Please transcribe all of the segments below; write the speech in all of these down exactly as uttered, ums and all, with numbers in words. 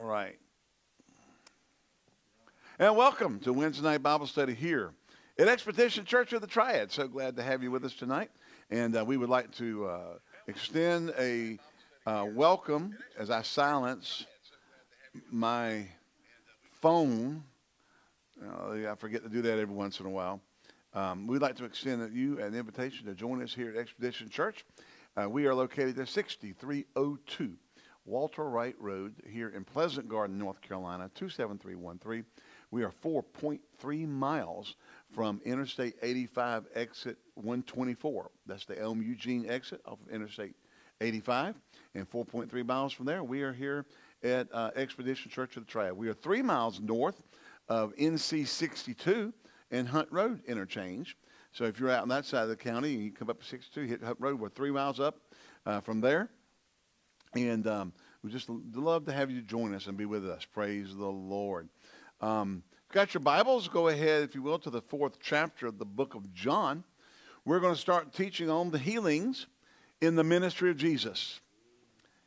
All right. And welcome to Wednesday night Bible study here at Expedition Church of the Triad. So glad to have you with us tonight. And uh, we would like to uh, extend a uh, welcome as I silence my phone. Uh, I forget to do that every once in a while. Um, we'd like to extend you an invitation to join us here at Expedition Church. Uh, we are located at sixty-three oh two Walter Wright Road here in Pleasant Garden, North Carolina, two seven three one three. We are four point three miles from Interstate eighty-five exit one twenty-four. That's the Elm Eugene exit off of Interstate eighty-five. And four point three miles from there, we are here at uh, Expedition Church of the Triad. We are three miles north of N C sixty-two and Hunt Road interchange. So if you're out on that side of the county and you come up to sixty-two, hit Hunt Road, we're three miles up uh, from there. And um, we just love to have you join us and be with us. Praise the Lord. Um, if you've got your Bibles, go ahead, if you will, to the fourth chapter of the book of John. We're going to start teaching on the healings in the ministry of Jesus.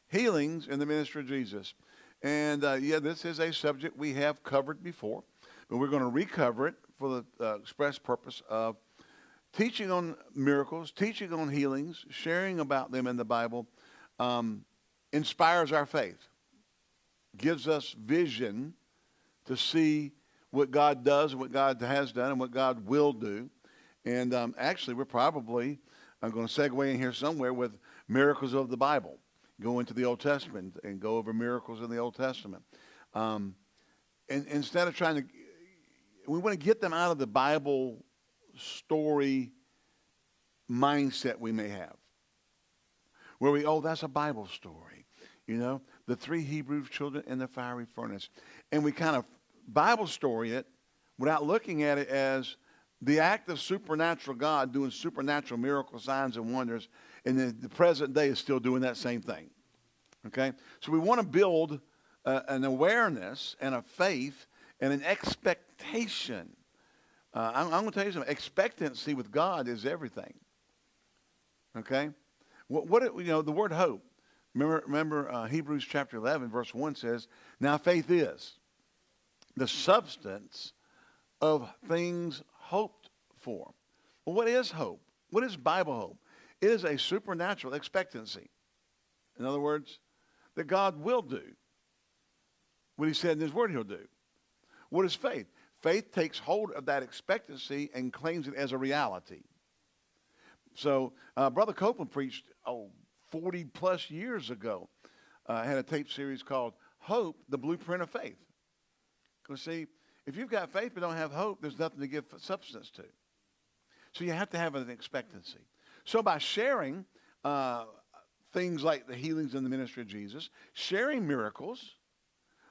Healings in the ministry of Jesus. And, uh, yeah, this is a subject we have covered before, but we're going to recover it for the uh, express purpose of teaching on miracles, teaching on healings, sharing about them in the Bible. Um, inspires our faith, gives us vision to see what God does, what God has done, and what God will do. And um, actually, we're probably, I'm going to segue in here somewhere with miracles of the Bible. Go into the Old Testament and go over miracles in the Old Testament. Um, and instead of trying to, we want to get them out of the Bible story mindset we may have, where we, oh, that's a Bible story, you know, the three Hebrew children in the fiery furnace. And we kind of Bible story it without looking at it as the act of supernatural God doing supernatural miracle signs and wonders, and then the present day is still doing that same thing, okay? So we want to build uh, an awareness and a faith and an expectation. Uh, I'm, I'm going to tell you something. Expectancy with God is everything, okay? What, what it, you know, the word hope. Remember, remember uh, Hebrews chapter eleven, verse one says, "Now faith is the substance of things hoped for." Well, what is hope? What is Bible hope? It is a supernatural expectancy. In other words, that God will do what He said in His Word He'll do. What is faith? Faith takes hold of that expectancy and claims it as a reality. So, uh, Brother Copeland preached oh, forty plus years ago. Uh, had a tape series called Hope, the Blueprint of Faith. Because, see, if you've got faith but don't have hope, there's nothing to give substance to. So, you have to have an expectancy. So, by sharing uh, things like the healings in the ministry of Jesus, sharing miracles,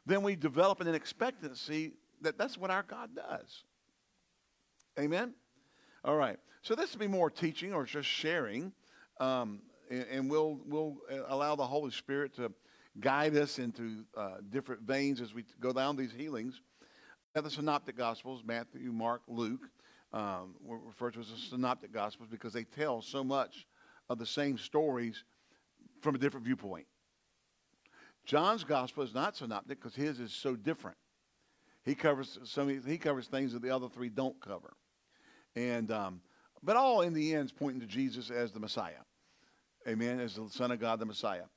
then we develop an expectancy that that's what our God does. Amen? All right. So this will be more teaching or just sharing, um, and, and we'll, we'll allow the Holy Spirit to guide us into uh, different veins as we go down these healings. Now, the Synoptic Gospels, Matthew, Mark, Luke, um, were referred to as the Synoptic Gospels because they tell so much of the same stories from a different viewpoint. John's Gospel is not synoptic because his is so different. He covers, some, he covers things that the other three don't cover. And... Um, But all in the end is pointing to Jesus as the Messiah. Amen, as the Son of God, the Messiah.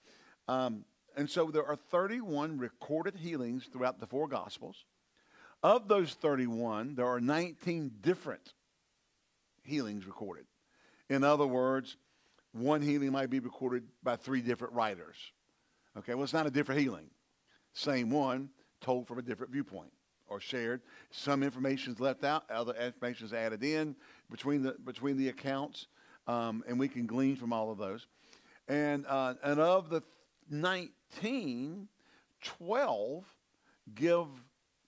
Um, and so there are thirty-one recorded healings throughout the four Gospels. Of those thirty-one, there are nineteen different healings recorded. In other words, one healing might be recorded by three different writers. Okay, well, it's not a different healing. Same one, told from a different viewpoint. Or shared. Some information is left out, other information is added in between the between the accounts, um, and we can glean from all of those. And uh, and of the nineteen, twelve give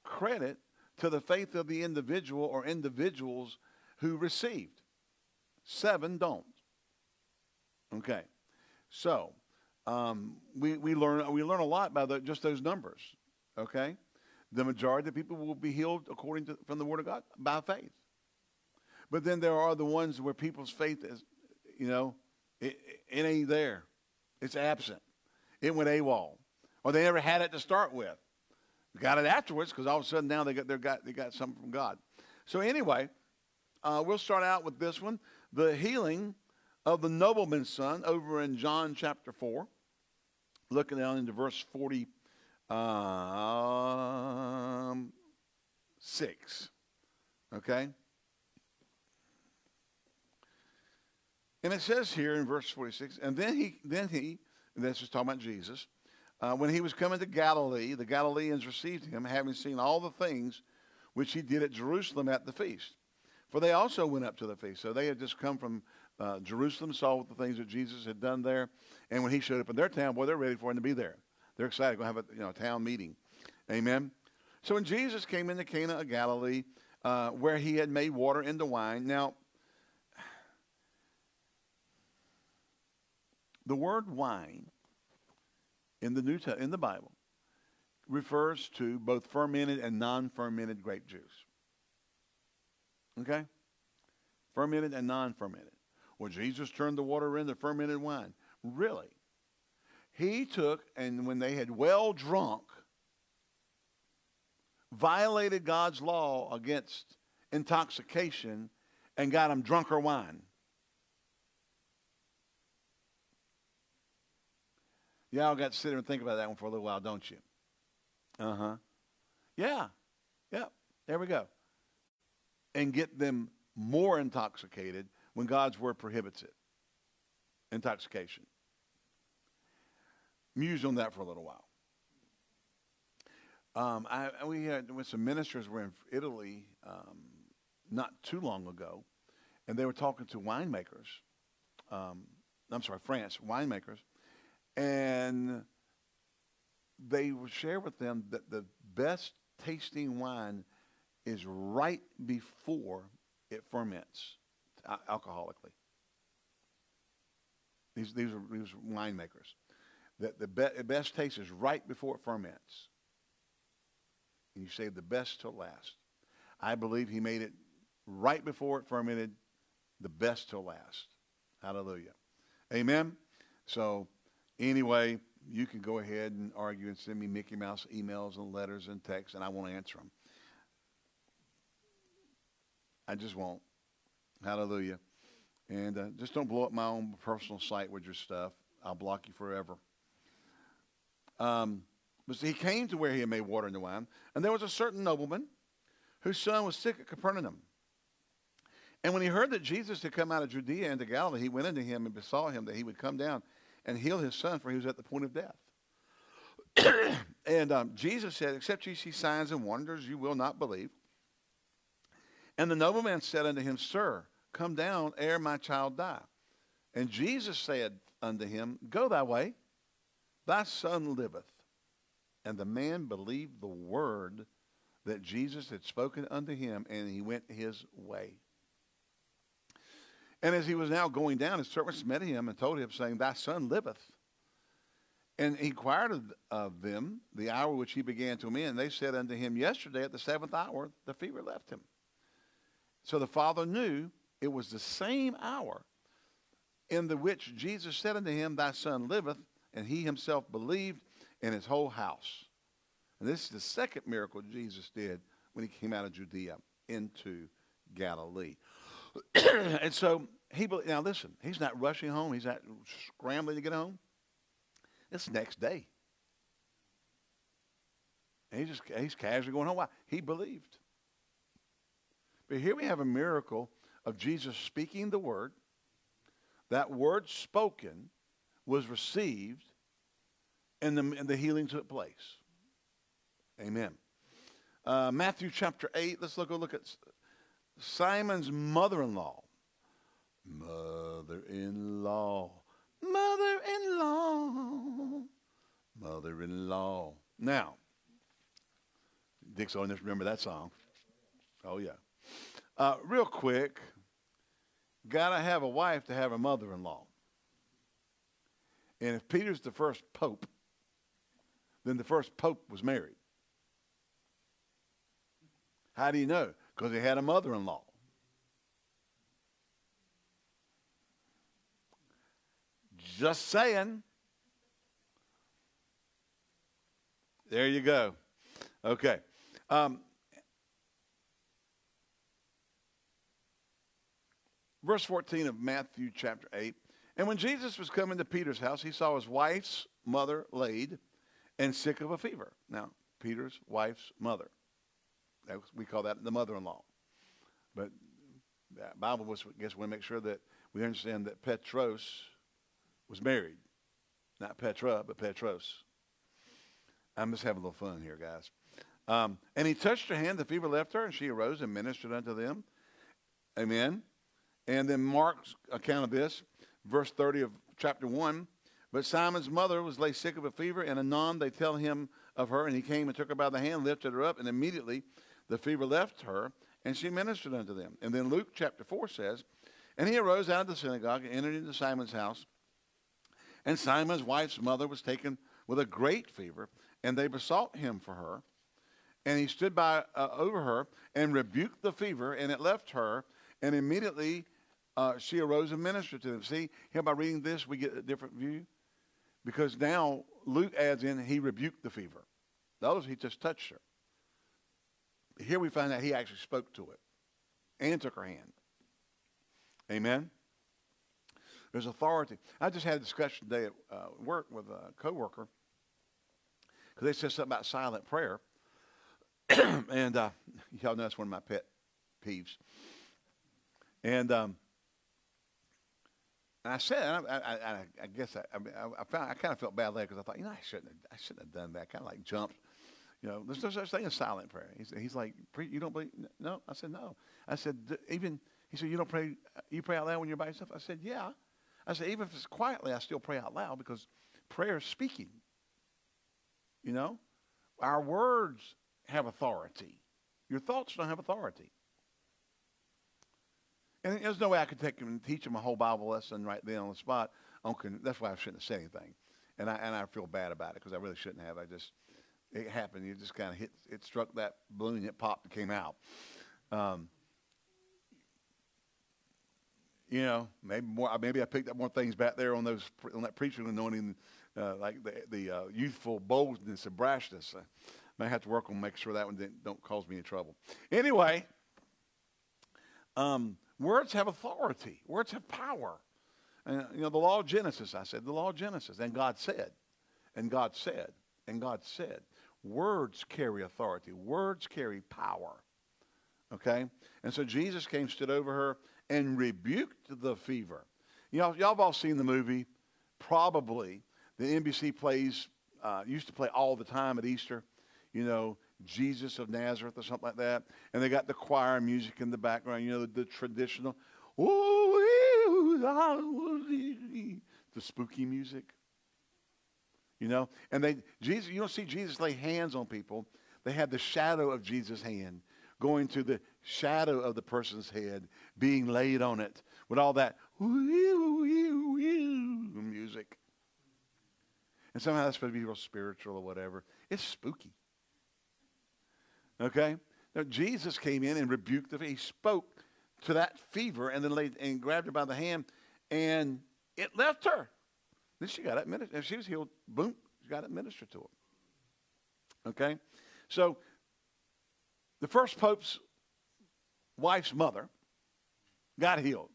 credit to the faith of the individual or individuals who received. Seven don't. Okay, so um, we we learn we learn a lot by the, just those numbers. Okay. The majority of people will be healed according to from the Word of God by faith. But then there are the ones where people's faith is, you know, it, it ain't there. It's absent. It went AWOL. Or they never had it to start with. We got it afterwards because all of a sudden now they got they got they got something from God. So anyway, uh, we'll start out with this one: the healing of the nobleman's son, over in John chapter four. Looking down into verse forty-six. Um, okay? And it says here in verse forty-six, and then he, then he, and this is talking about Jesus, uh, when he was coming to Galilee, the Galileans received him, having seen all the things which he did at Jerusalem at the feast. For they also went up to the feast. So they had just come from uh, Jerusalem, saw the things that Jesus had done there, and when he showed up in their town, boy, they're ready for him to be there. They're excited. Going to have a you know, town meeting. Amen. So when Jesus came into Cana of Galilee, uh, where he had made water into wine. Now, the word wine in the New in the Bible refers to both fermented and non-fermented grape juice. Okay? Fermented and non-fermented. Well, Jesus turned the water into fermented wine. Really? He took, and when they had well drunk, violated God's law against intoxication and got them drunker wine. Y'all got to sit there and think about that one for a little while, don't you? Uh-huh. Yeah. Yep. There we go. And get them more intoxicated when God's word prohibits it. Intoxication. Muse on that for a little while. Um, I, we had with some ministers were in Italy um, not too long ago, and they were talking to winemakers. Um, I'm sorry, France, winemakers. And they would share with them that the best tasting wine is right before it ferments alcoholically. These, these are these are winemakers. That the be best taste is right before it ferments. And you save the best till last. I believe he made it right before it fermented, the best till last. Hallelujah. Amen. So anyway, you can go ahead and argue and send me Mickey Mouse emails and letters and texts, and I won't answer them. I just won't. Hallelujah. And uh, just don't blow up my own personal site with your stuff. I'll block you forever. Um, but he came to where he had made water into wine, and there was a certain nobleman whose son was sick at Capernaum. And when he heard that Jesus had come out of Judea into Galilee, he went into him and besought him that he would come down and heal his son, for he was at the point of death. And um, Jesus said, except you see signs and wonders, you will not believe. And the nobleman said unto him, Sir, come down ere my child die. And Jesus said unto him, Go thy way. Thy son liveth. And the man believed the word that Jesus had spoken unto him, and he went his way. And as he was now going down, his servants met him and told him, saying, Thy son liveth. And he inquired of them the hour which he began to mend. They said unto him, Yesterday at the seventh hour the fever left him. So the father knew it was the same hour in the which Jesus said unto him, Thy son liveth. And he himself believed, in his whole house. And this is the second miracle Jesus did when he came out of Judea into Galilee. And so, he now listen, he's not rushing home. He's not scrambling to get home. It's the next day. And he just, he's casually going home. Why? He believed. But here we have a miracle of Jesus speaking the word. That word spoken was received, and the, and the healing took place. Amen. Uh, Matthew chapter eight, let's look, look at Simon's mother-in-law. Mother-in-law, mother-in-law, mother-in-law. Now, Dick's always remember that song. Oh, yeah. Uh, real quick, got to have a wife to have a mother-in-law. And if Peter's the first pope, then the first pope was married. How do you know? Because he had a mother-in-law. Just saying. There you go. Okay. Um, verse fourteen of Matthew chapter eight. And when Jesus was coming to Peter's house, he saw his wife's mother laid and sick of a fever. Now, Peter's wife's mother. That was, we call that the mother-in-law. But the Bible was, I guess, we want to make sure that we understand that Petros was married. Not Petra, but Petros. I'm just having a little fun here, guys. Um, and he touched her hand, the fever left her, and she arose and ministered unto them. Amen. And then Mark's account of this, verse thirty of chapter one. But Simon's mother was lay sick of a fever, and anon they tell him of her, and he came and took her by the hand, lifted her up, and immediately the fever left her, and she ministered unto them. And then Luke chapter four says, and he arose out of the synagogue and entered into Simon's house. And Simon's wife's mother was taken with a great fever, and they besought him for her. And he stood by uh, over her and rebuked the fever, and it left her, and immediately uh, she arose and ministered to them. See, here by reading this, we get a different view, because now Luke adds in he rebuked the fever. The others, he just touched her. Here we find that he actually spoke to it and took her hand. Amen? There's authority. I just had a discussion today at uh, work with a coworker, because they said something about silent prayer. And uh, y'all know that's one of my pet peeves. And um, and I said, and I, I, I, I guess I, I, I, found, I kind of felt bad later, because I thought, you know, I shouldn't have, I shouldn't have done that. I kind of like jumped. You know, there's no such thing as silent prayer. He's, he's like, you don't believe? No. I said, no. I said, even, he said, you don't pray, you pray out loud when you're by yourself? I said, yeah. I said, even if it's quietly, I still pray out loud, because prayer is speaking. You know, our words have authority. Your thoughts don't have authority. And there's no way I could take him and teach him a whole Bible lesson right then on the spot. That's why I shouldn't have said anything. And I, and I feel bad about it, because I really shouldn't have. I just, it happened. You just kind of hit, it struck that balloon, it popped, it came out. Um, you know, maybe more. Maybe I picked up more things back there on those on that preaching anointing, uh, like the, the uh, youthful boldness and brashness. I may have to work on making sure that one didn't, don't cause me any trouble. Anyway, um, words have authority. Words have power. Uh, you know, the law of Genesis. I said the law of Genesis, and God said, and God said, and God said. Words carry authority. Words carry power. Okay, and so Jesus came, stood over her, and rebuked the fever. You know, y'all have all seen the movie, probably. The N B C plays, uh, used to play all the time at Easter, you know, Jesus of Nazareth or something like that. And they got the choir music in the background, you know, the, the traditional, the spooky music, you know. And they, Jesus, you don't see Jesus lay hands on people. They had the shadow of Jesus' hand going to the shadow of the person's head, being laid on it with all that music. And somehow that's supposed to be real spiritual or whatever. It's spooky. Okay? Now, Jesus came in and rebuked the fever. He spoke to that fever and then laid and grabbed her by the hand, and it left her. Then she got administered. If she was healed, boom, she got administered to her. Okay? So, the first pope's wife's mother got healed,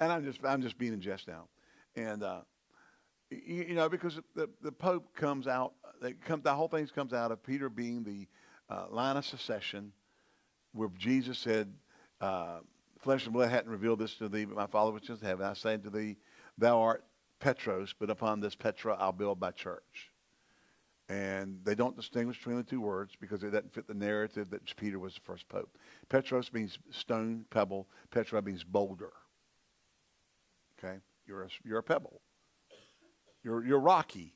and I'm just I'm just being in jest now, and uh, you, you know, because the the pope comes out, they come, the whole thing comes out of Peter being the uh, line of succession, where Jesus said, uh, "Flesh and blood hadn't revealed this to thee, but my Father which is in heaven. I say unto thee, thou art Petros, but upon this Petra I'll build my church." And they don't distinguish between the two words, because it doesn't fit the narrative that Peter was the first pope. Petros means stone, pebble. Petra means boulder. Okay? You're a, you're a pebble. You're, you're rocky.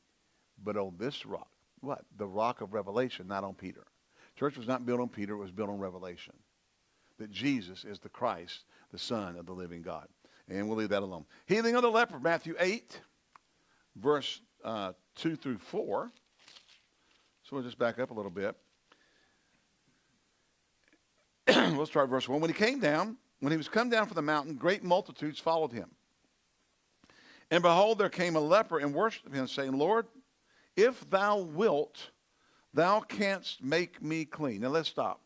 But on this rock, what? The rock of revelation, not on Peter. Church was not built on Peter. It was built on revelation. That Jesus is the Christ, the Son of the living God. And we'll leave that alone. Healing of the leper, Matthew eight, verse uh, two through four. So we'll just back up a little bit. We'll start verse one. When he came down, when he was come down from the mountain, great multitudes followed him. And behold, there came a leper and worshipped him, saying, Lord, if thou wilt, Thou canst make me clean. Now let's stop.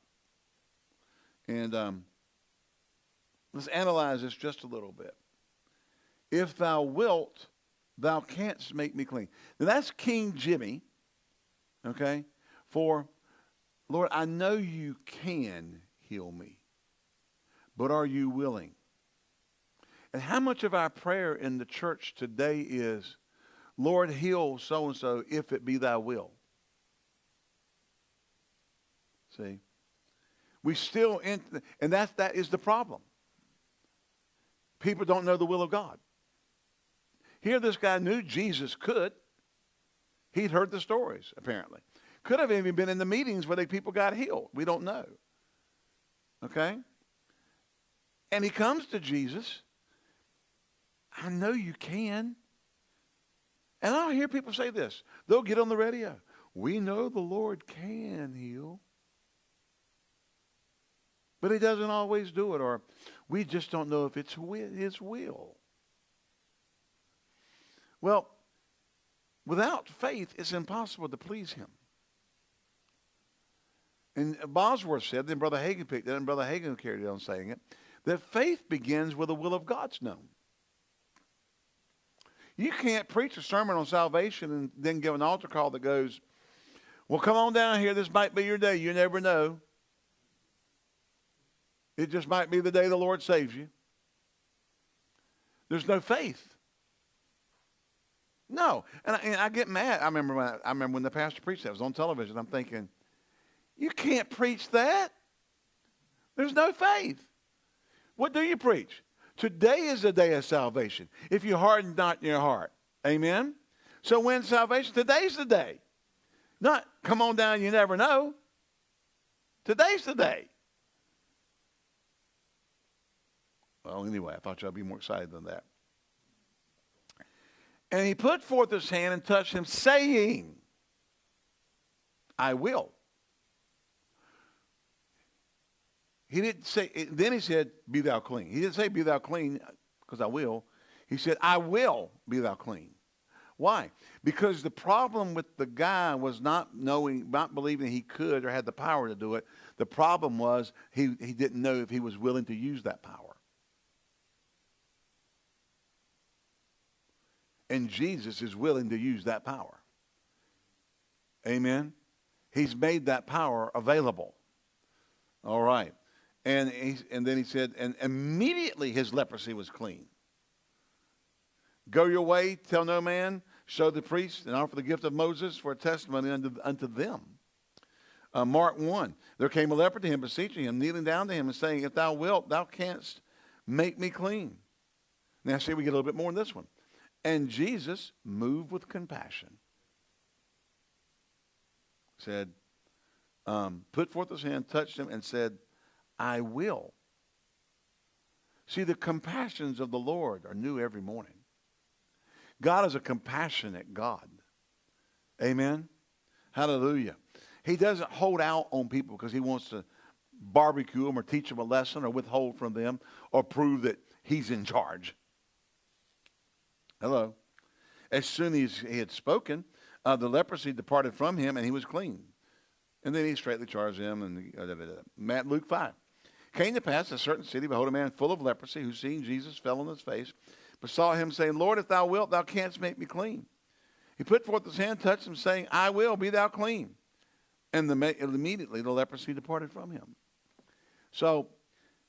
And um, let's analyze this just a little bit. If thou wilt, thou canst make me clean. Now that's King Jimmy, okay, for, Lord, I know you can heal me, but are you willing? And how much of our prayer in the church today is, Lord, heal so-and-so if it be thy will? See? We still, in, and that, that is the problem. People don't know the will of God. Here this guy knew Jesus could. He'd heard the stories, apparently. Could have even been in the meetings where the people got healed. We don't know. Okay? And he comes to Jesus. I know you can. And I'll hear people say this. They'll get on the radio. We know the Lord can heal. But he doesn't always do it, or we just don't know if it's his will. Well, without faith, it's impossible to please him. And Bosworth said, then Brother Hagin picked it, and Brother Hagin carried on saying it, that faith begins where the will of God's known. You can't preach a sermon on salvation and then give an altar call that goes, well, come on down here. This might be your day. You never know. It just might be the day the Lord saves you. There's no faith. No. And I, and I get mad. I remember, when I, I remember when the pastor preached that. It was on television. I'm thinking, you can't preach that. There's no faith. What do you preach? Today is the day of salvation. If you harden not your heart. Amen? So when salvation, today's the day. Not come on down, you never know. Today's the day. Well, anyway, I thought y'all would be more excited than that. And he put forth his hand and touched him, saying, I will. He didn't say, then he said, be thou clean. He didn't say, be thou clean, because I will. He said, I will be thou clean. Why? Because the problem with the guy was not knowing, not believing he could or had the power to do it. The problem was he, he didn't know if he was willing to use that power. And Jesus is willing to use that power. Amen? He's made that power available. All right. And, he, and then he said, and immediately his leprosy was clean. Go your way, tell no man, show the priest, and offer the gift of Moses for a testimony unto, unto them. Uh, Mark one, there came a leper to him, beseeching him, kneeling down to him and saying, if thou wilt, thou canst make me clean. Now see, we get a little bit more in this one. And Jesus, moved with compassion, said, um, put forth his hand, touched him, and said, I will. See, the compassions of the Lord are new every morning. God is a compassionate God. Amen? Hallelujah. He doesn't hold out on people because he wants to barbecue them or teach them a lesson or withhold from them or prove that he's in charge. Hello. As soon as he had spoken, uh, the leprosy departed from him, and he was clean. And then he straightly charged him. And uh, da, da, da. Luke five. Came to pass a certain city, behold, a man full of leprosy, who seeing Jesus fell on his face, but saw him, saying, Lord, if thou wilt, thou canst make me clean. He put forth his hand, touched him, saying, I will, be thou clean. And the, immediately the leprosy departed from him. So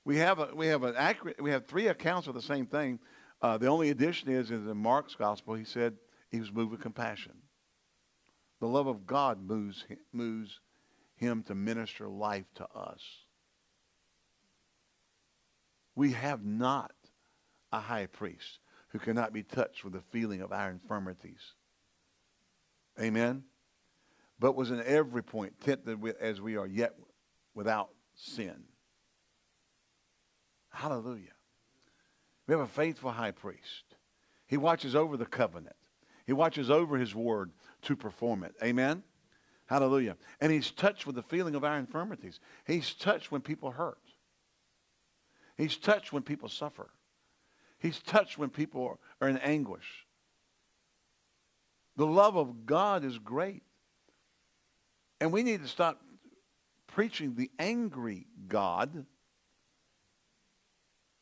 we have a, we have an accurate, we have three accounts of the same thing. Uh, the only addition is, is in Mark's gospel, he said he was moved with compassion. The love of God moves him, moves him to minister life to us. We have not a high priest who cannot be touched with the feeling of our infirmities. Amen? But was in every point tempted as we are, yet without sin. Hallelujah. We have a faithful high priest. He watches over the covenant. He watches over his word to perform it. Amen? Hallelujah. And he's touched with the feeling of our infirmities. He's touched when people hurt. He's touched when people suffer. He's touched when people are in anguish. The love of God is great. And we need to stop preaching the angry God.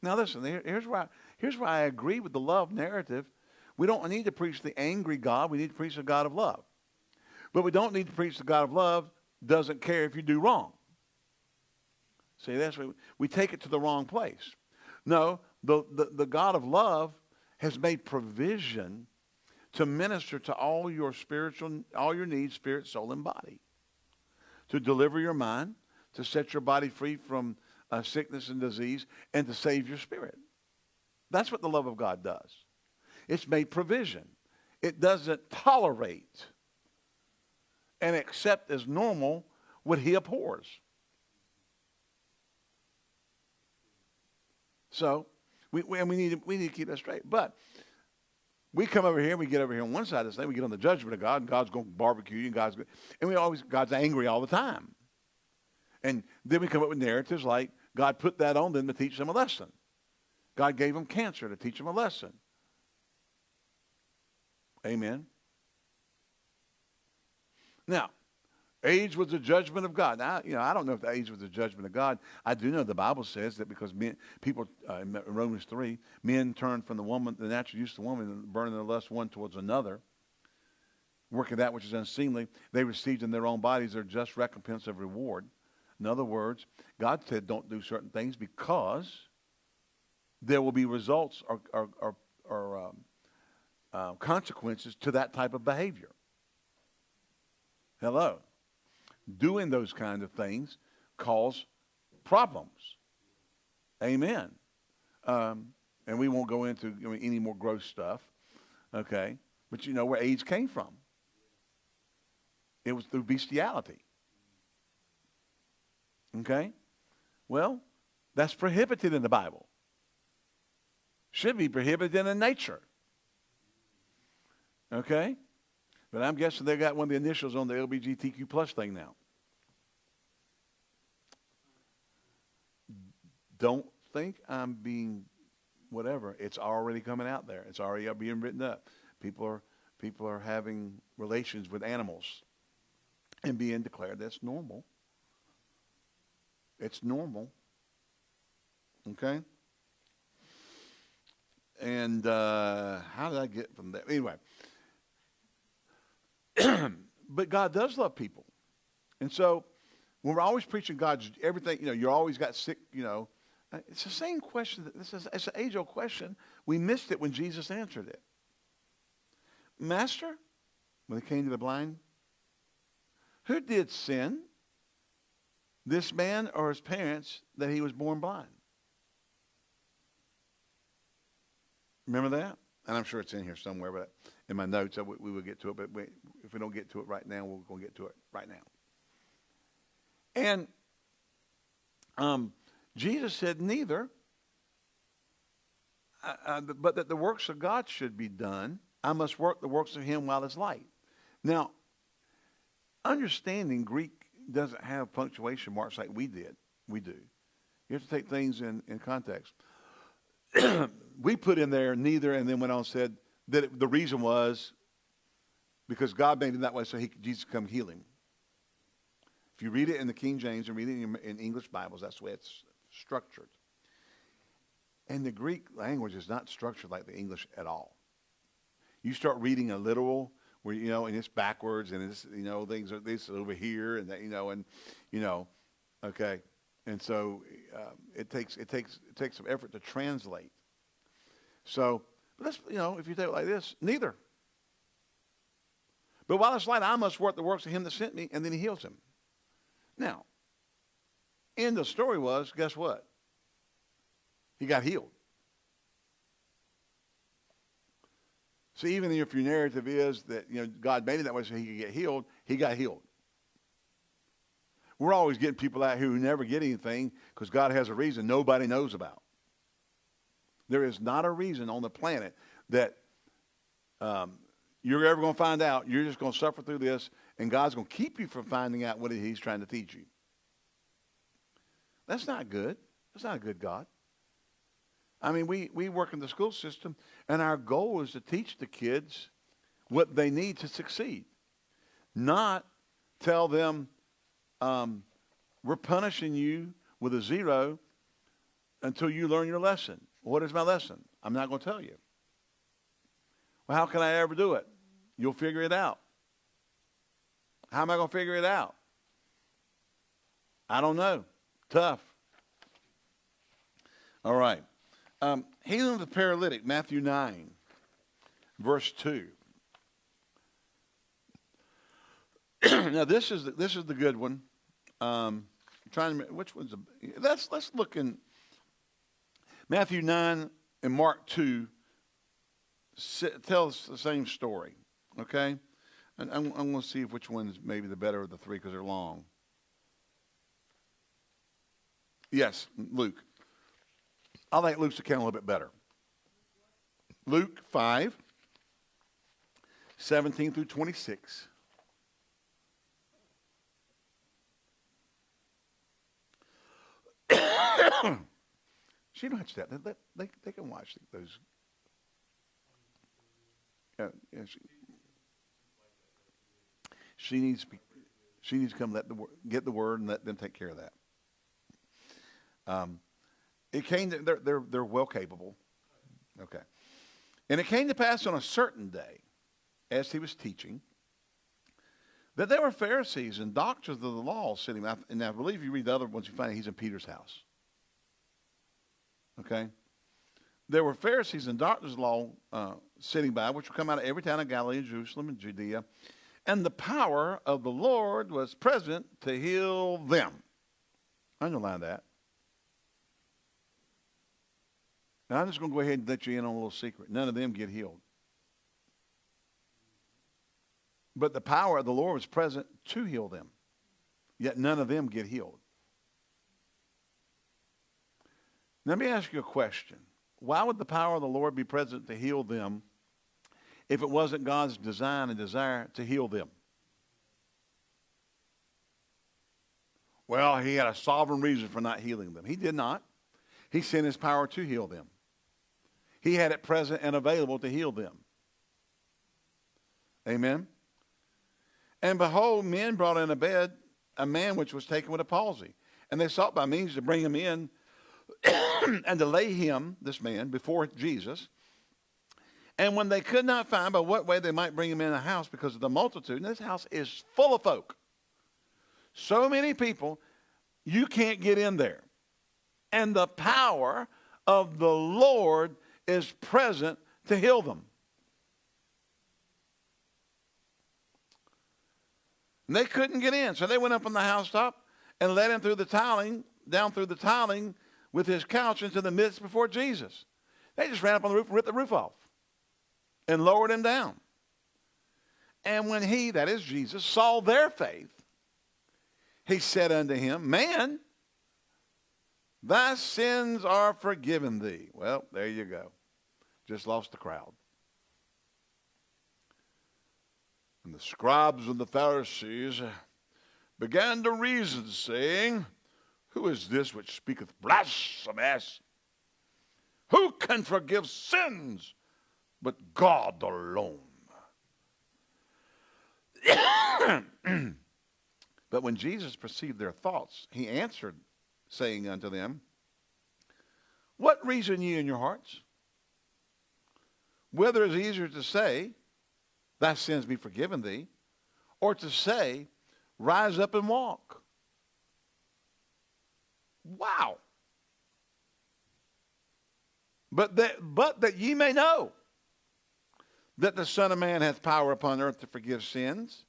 Now listen, here, here's why, here's why I agree with the love narrative. We don't need to preach the angry God. We need to preach the God of love. But we don't need to preach the God of love doesn't care if you do wrong. See, that's what we, we take it to the wrong place. No, the, the, the God of love has made provision to minister to all your spiritual, all your needs, spirit, soul, and body. To deliver your mind, to set your body free from uh, sickness and disease, and to save your spirit. That's what the love of God does. It's made provision. It doesn't tolerate and accept as normal what he abhors. So, we, we, and we need, to, we need to keep that straight. But we come over here, and we get over here on one side of this thing, we get on the judgment of God, and God's going to barbecue you, and God's going to, and we always, God's angry all the time. And then we come up with narratives like, God put that on them to teach them a lesson. God gave them cancer to teach them a lesson. Amen. Now, age was the judgment of God. Now, you know, I don't know if the age was the judgment of God. I do know the Bible says that because men, people, uh, in Romans three, men turned from the woman, the natural use of the woman, and burning their lust one towards another, working that which is unseemly, they received in their own bodies their just recompense of reward. In other words, God said don't do certain things because there will be results or, or, or, or um, uh, consequences to that type of behavior. Hello. Doing those kinds of things cause problems. Amen. Um, and we won't go into I mean, any more gross stuff. Okay. But you know where AIDS came from. It was through bestiality. Okay. Well, that's prohibited in the Bible. Should be prohibited in nature. Okay. But I'm guessing they got one of the initials on the L G B T Q plus thing now. Don't think I'm being whatever. It's already coming out there. It's already being written up. People are, people are having relations with animals and being declared that's normal. It's normal. Okay? And uh, how did I get from there? Anyway. But God does love people. And so when we're always preaching God's everything, you know, you're always got sick, you know. It's the same question. That this is, it's an age-old question. We missed it when Jesus answered it. Master, when it came to the blind, who did sin, this man or his parents, that he was born blind? Remember that? And I'm sure it's in here somewhere, but in my notes, I we will get to it. But we, if we don't get to it right now, we're going to get to it right now. And um, Jesus said, neither, uh, uh, but that the works of God should be done. I must work the works of him while it's light. Now, understanding Greek doesn't have punctuation marks like we did. We do. You have to take things in, in context. We put in there neither, and then went on and said that it, the reason was because God made him that way so he could, Jesus could come heal him. If you read it in the King James and read it in, in English Bibles, that's the way it's structured. And the Greek language is not structured like the English at all. You start reading a literal, where you know, and it's backwards, and it's you know things are this over here, and that you know, and you know, okay. And so um, it takes it takes it takes some effort to translate. So but let's you know if you take it like this, neither. But while it's light, I must work the works of him that sent me, and then he heals him. Now, end of the story was guess what? He got healed. So even if your narrative is that you know God made it that way so he could get healed, he got healed. We're always getting people out here who never get anything because God has a reason nobody knows about. There is not a reason on the planet that um, you're ever going to find out. You're just going to suffer through this, and God's going to keep you from finding out what he's trying to teach you. That's not good. That's not a good God. I mean, we, we work in the school system, and our goal is to teach the kids what they need to succeed, not tell them, um, we're punishing you with a zero until you learn your lesson. What is my lesson? I'm not going to tell you. Well, how can I ever do it? You'll figure it out. How am I going to figure it out? I don't know. Tough. All right. Um, healing of the paralytic, Matthew nine, verse two. Now, this is the, this is the good one. Um, trying to which one's the, let's let's look in Matthew nine and Mark two. Tells the same story, okay? And I'm, I'm going to see if which one's maybe the better of the three because they're long. Yes, Luke. I like Luke's account a little bit better. Luke five, seventeen through twenty-six. She don't have to do that. They, they, they can watch those. Yeah, yeah, she, she needs to be, she needs to come let the, get the word and let them take care of that. Um, it came to, they're, they're, they're well capable. Okay. And it came to pass on a certain day, as he was teaching, that there were Pharisees and doctors of the law sitting. And I believe you read the other ones, you find he's in Peter's house. Okay. There were Pharisees and doctors of the law uh, sitting by, which would come out of every town of Galilee, Jerusalem, and Judea. And the power of the Lord was present to heal them. Underline that. And I'm just going to go ahead and let you in on a little secret. None of them get healed. But the power of the Lord was present to heal them. Yet none of them get healed. Let me ask you a question. Why would the power of the Lord be present to heal them if it wasn't God's design and desire to heal them? Well, he had a sovereign reason for not healing them. He did not. He sent his power to heal them. He had it present and available to heal them. Amen. And behold, men brought in a bed, a man which was taken with a palsy. And they sought by means to bring him in and to lay him, this man, before Jesus. And when they could not find by what way they might bring him in the house because of the multitude, and this house is full of folk. So many people, you can't get in there. And the power of the Lord is present to heal them. And they couldn't get in, so they went up on the housetop and led him through the tiling, down through the tiling, with his couch into the midst before Jesus. They just ran up on the roof and ripped the roof off and lowered him down. And when he, that is Jesus, saw their faith, he said unto him, man, thy sins are forgiven thee. Well, there you go. Just lost the crowd. And the scribes and the Pharisees began to reason, saying, who is this which speaketh blasphemous? Who can forgive sins but God alone? But when Jesus perceived their thoughts, he answered, saying unto them, what reason ye in your hearts? Whether it is easier to say, thy sins be forgiven thee, or to say, rise up and walk? Wow. But that, but that ye may know that the Son of Man hath power upon earth to forgive sins.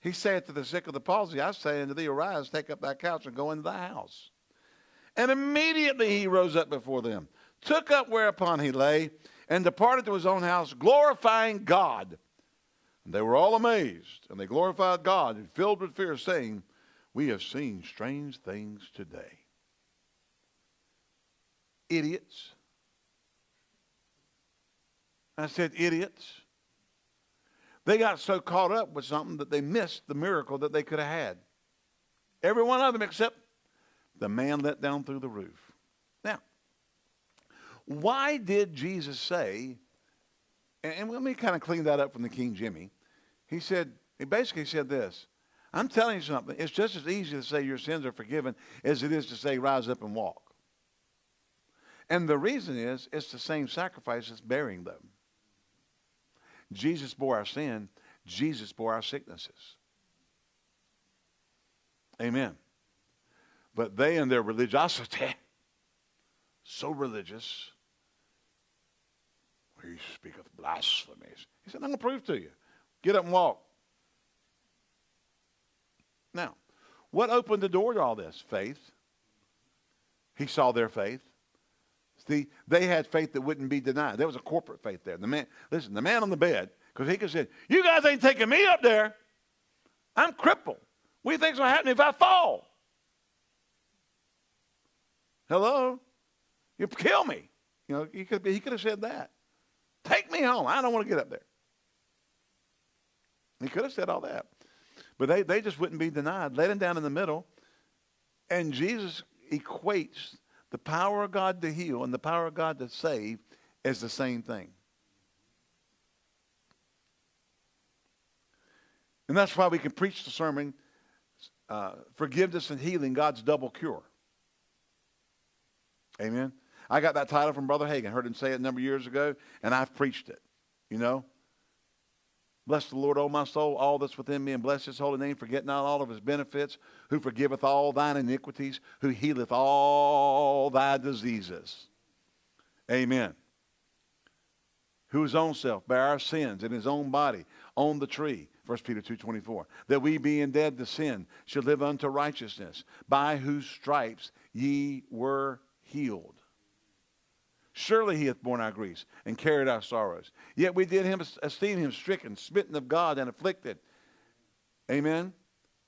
He saith to the sick of the palsy, I say unto thee, arise, take up thy couch, and go into thy house. And immediately he rose up before them, took up whereupon he lay, and departed to his own house, glorifying God. And they were all amazed, and they glorified God, and filled with fear, saying, we have seen strange things today. Idiots. I said idiots. They got so caught up with something that they missed the miracle that they could have had. Every one of them except the man let down through the roof. Now, why did Jesus say, and let me kind of clean that up from the King Jimmy. He said, He basically said this. I'm telling you something. It's just as easy to say your sins are forgiven as it is to say rise up and walk. And the reason is it's the same sacrifice that's bearing them. Jesus bore our sin. Jesus bore our sicknesses. Amen. But they and their religiosity, so religious, he speaketh blasphemies. He said, I'm going to prove to you. Get up and walk. Now, what opened the door to all this? Faith. He saw their faith. See, they had faith that wouldn't be denied. There was a corporate faith there. The man, listen, the man on the bed, because he could say, you guys ain't taking me up there. I'm crippled. What do you think's going to happen if I fall? Hello? You'll kill me. You know, he could, he could have said that. Take me home. I don't want to get up there. He could have said all that. But they, they just wouldn't be denied. Laid him down in the middle. And Jesus equates the power of God to heal and the power of God to save as the same thing. And that's why we can preach the sermon, uh, forgiveness and healing, God's double cure. Amen. I got that title from Brother Hagin. I heard him say it a number of years ago, and I've preached it, you know. Bless the Lord, O my soul, all that's within me, and bless his holy name, forget not all of his benefits, who forgiveth all thine iniquities, who healeth all thy diseases. Amen. Who his own self bare our sins in his own body on the tree, First Peter two twenty-four, that we being dead to sin should live unto righteousness, by whose stripes ye were healed. Surely he hath borne our griefs and carried our sorrows. Yet we did him esteem him stricken, smitten of God, and afflicted. Amen.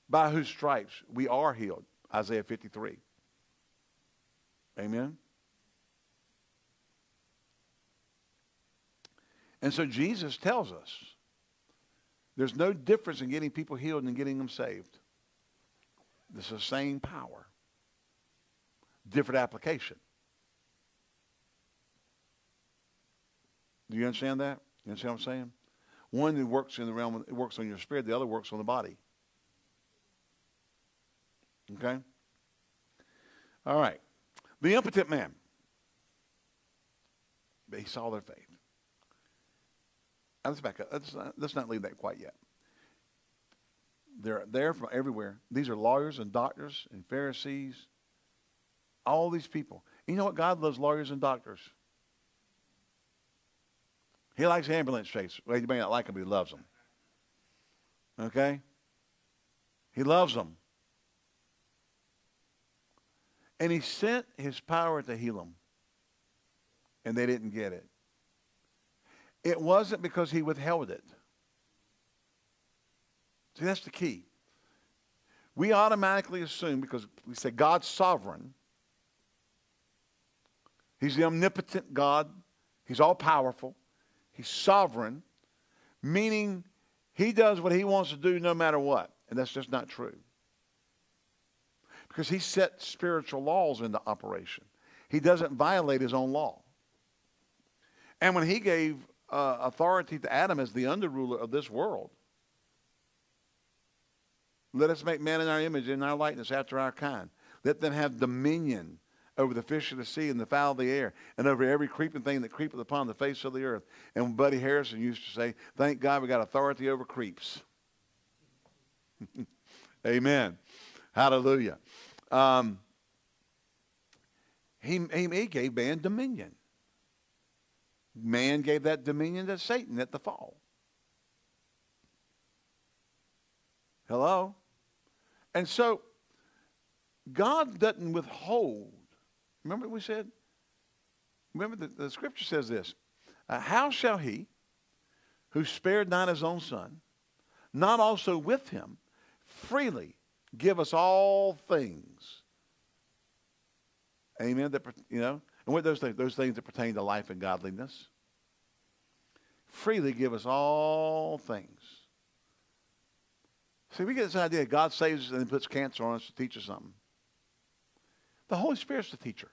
By whose stripes we are healed. Isaiah fifty-three. Amen. And so Jesus tells us there's no difference in getting people healed and getting them saved. It's the same power. Different application. Do you understand that? You understand what I'm saying? One who works in the realm, it works on your spirit. The other works on the body. Okay? All right. The impotent man. But he saw their faith. Now let's back up. Let's not, let's not leave that quite yet. They're there from everywhere. These are lawyers and doctors and Pharisees. All these people. You know what? God loves lawyers and doctors. He likes ambulance chasers. Well, you may not like them, but he loves them. Okay? He loves them. And he sent his power to heal them. And they didn't get it. It wasn't because he withheld it. See, that's the key. We automatically assume, because we say God's sovereign. He's the omnipotent God. He's all-powerful. He's sovereign, meaning he does what he wants to do no matter what. And that's just not true. Because he set spiritual laws into operation. He doesn't violate his own law. And when he gave uh, authority to Adam as the underruler of this world, let us make man in our image, in our likeness, after our kind. Let them have dominion over the fish of the sea and the fowl of the air, and over every creeping thing that creepeth upon the face of the earth. And Buddy Harrison used to say, thank God we got authority over creeps. Amen. Hallelujah. Um, he, he, he gave man dominion. Man gave that dominion to Satan at the fall. Hello? And so, God doesn't withhold. Remember what we said? Remember the, the scripture says this. Uh, how shall he, who spared not his own son, not also with him, freely give us all things? Amen. That, you know, and what those things? Those things that pertain to life and godliness. Freely give us all things. See, we get this idea God saves us and puts cancer on us to teach us something. The Holy Spirit's the teacher.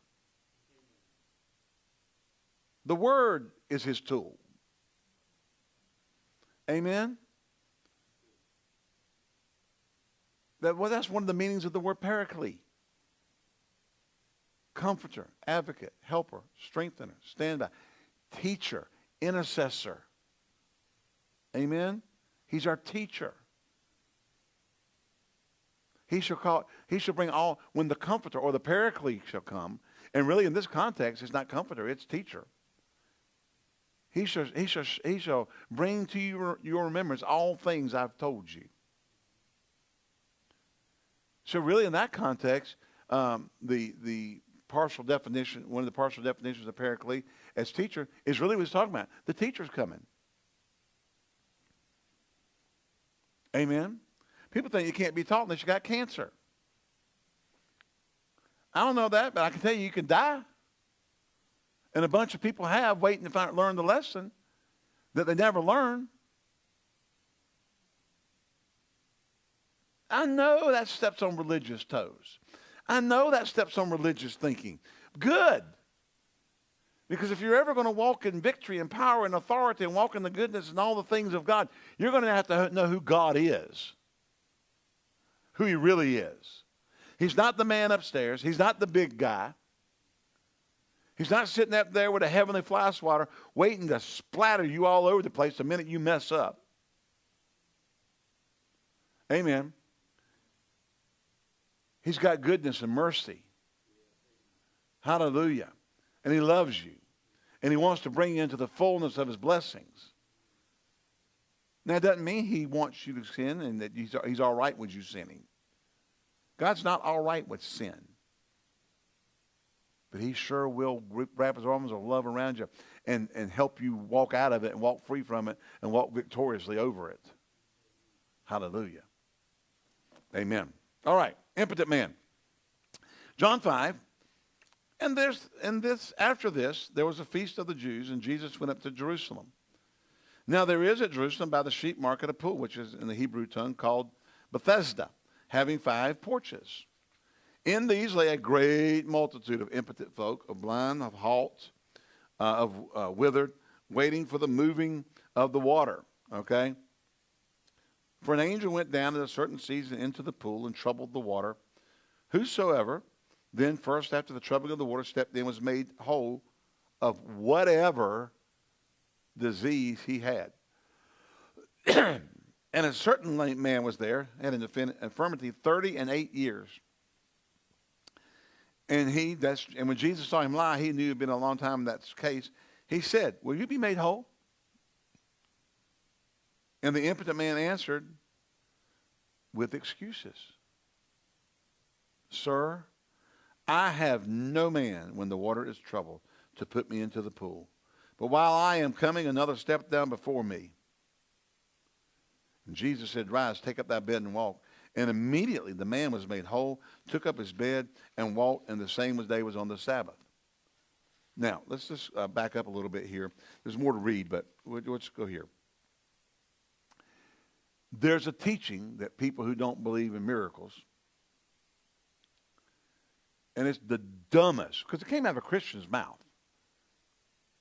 The Word is his tool. Amen? That, well, that's one of the meanings of the word paraclete. Comforter, advocate, helper, strengthener, standby, teacher, intercessor. Amen? He's our teacher. He shall call, he shall bring all, when the comforter or the paraclete shall come, and really in this context, it's not comforter, it's teacher. He shall, he shall, he shall bring to your, your remembrance all things I've told you. So really in that context, um, the, the partial definition, one of the partial definitions of paraclete as teacher is really what he's talking about. The teacher's coming. Amen? People think you can't be taught unless you got cancer. I don't know that, but I can tell you you can die. And a bunch of people have, waiting to find, learn the lesson that they never learn. I know that steps on religious toes. I know that steps on religious thinking. Good. Because if you're ever going to walk in victory and power and authority and walk in the goodness and all the things of God, you're going to have to know who God is. Who he really is. He's not the man upstairs. He's not the big guy. He's not sitting up there with a heavenly fly swatter waiting to splatter you all over the place the minute you mess up. Amen. He's got goodness and mercy. Hallelujah. And he loves you. And he wants to bring you into the fullness of his blessings. Now, it doesn't mean he wants you to sin and that he's, he's all right with you sinning. God's not all right with sin. But he sure will wrap his arms of love around you and, and help you walk out of it and walk free from it and walk victoriously over it. Hallelujah. Amen. All right. Impotent man. John five. And, there's, and this, after this, there was a feast of the Jews, and Jesus went up to Jerusalem. Now there is at Jerusalem by the sheep market a pool, which is in the Hebrew tongue called Bethesda, having five porches. In these lay a great multitude of impotent folk, of blind, of halt, uh, of uh, withered, waiting for the moving of the water. Okay? For an angel went down at a certain season into the pool and troubled the water. Whosoever then first after the troubling of the water stepped in was made whole of whatever disease he had. And a certain man was there, had an infirmity thirty and eight years. And he that's and when Jesus saw him lie, he knew it had been a long time in that case. He said, will you be made whole? And the impotent man answered with excuses. Sir, I have no man when the water is troubled to put me into the pool. But while I am coming, another stepped down before me. And Jesus said, rise, take up thy bed and walk. And immediately the man was made whole, took up his bed and walked, and the same day was on the Sabbath. Now, let's just uh, back up a little bit here. There's more to read, but we'll, let's go here. There's a teaching that people who don't believe in miracles, and it's the dumbest, because it came out of a Christian's mouth.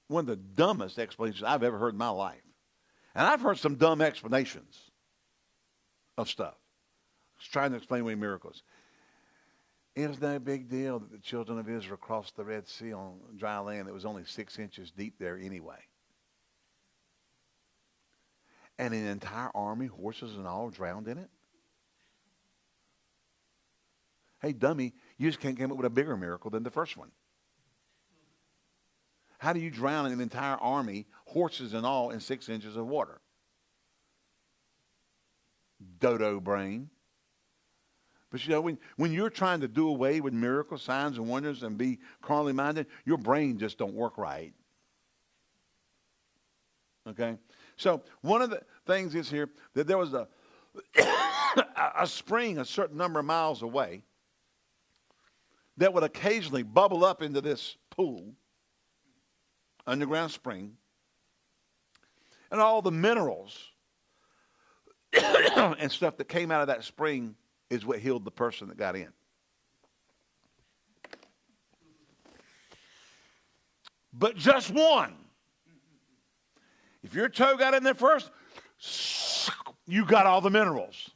One of the dumbest explanations I've ever heard in my life. And I've heard some dumb explanations of stuff. I was trying to explain away miracles. It was no big deal that the children of Israel crossed the Red Sea on dry land that was only six inches deep there anyway. And an entire army, horses and all, drowned in it. Hey, dummy, you just can't come up with a bigger miracle than the first one. How do you drown an entire army, horses and all, in six inches of water? Dodo brain. But you know, when, when you're trying to do away with miracles, signs, and wonders and be carnally minded, your brain just don't work right. Okay? So one of the things is here that there was a, a spring a certain number of miles away that would occasionally bubble up into this pool. Underground spring, and all the minerals and stuff that came out of that spring is what healed the person that got in. But just one. If your toe got in there first, you got all the minerals.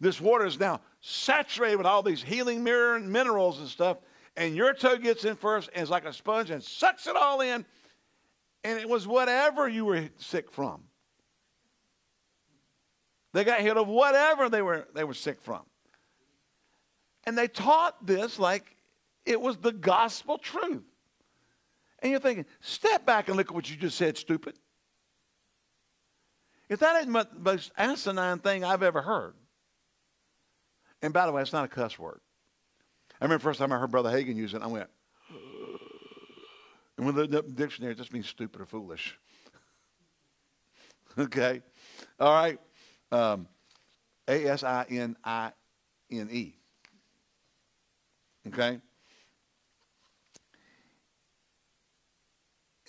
This water is now saturated with all these healing minerals and stuff. And your toe gets in first and it's like a sponge and sucks it all in. And it was whatever you were sick from. They got healed of whatever they were, they were sick from. And they taught this like it was the gospel truth. And you're thinking, step back and look at what you just said, stupid. If that isn't the most asinine thing I've ever heard. And by the way, it's not a cuss word. I remember the first time I heard Brother Hagin use it, I went, and when I looked up the dictionary, it just means stupid or foolish. Okay? All right. Um, A S I N I N E. Okay?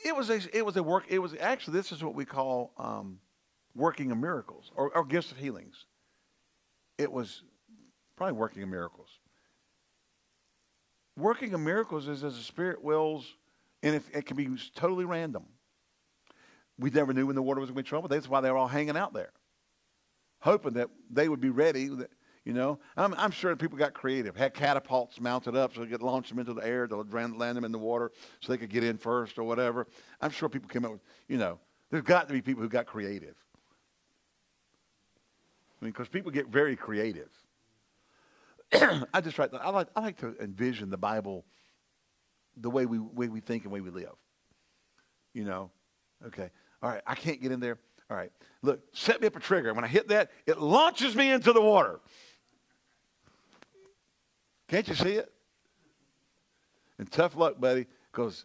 It was a, it was a work, it was actually, this is what we call um, working of miracles or, or gifts of healings. It was probably working of miracles. Working of miracles is as the Spirit wills, and if, it can be totally random. We never knew when the water was going to be troubled. That's why they were all hanging out there, hoping that they would be ready. That, you know, I'm, I'm sure people got creative, had catapults mounted up so they could launch them into the air to land them in the water so they could get in first or whatever. I'm sure people came up with, you know, there's got to be people who got creative. I mean, because people get very creative. I just write, I like I like to envision the Bible, the way we way we think and way we live. You know, okay, all right. I can't get in there. All right, look, set me up a trigger. When I hit that, it launches me into the water. Can't you see it? And tough luck, buddy, because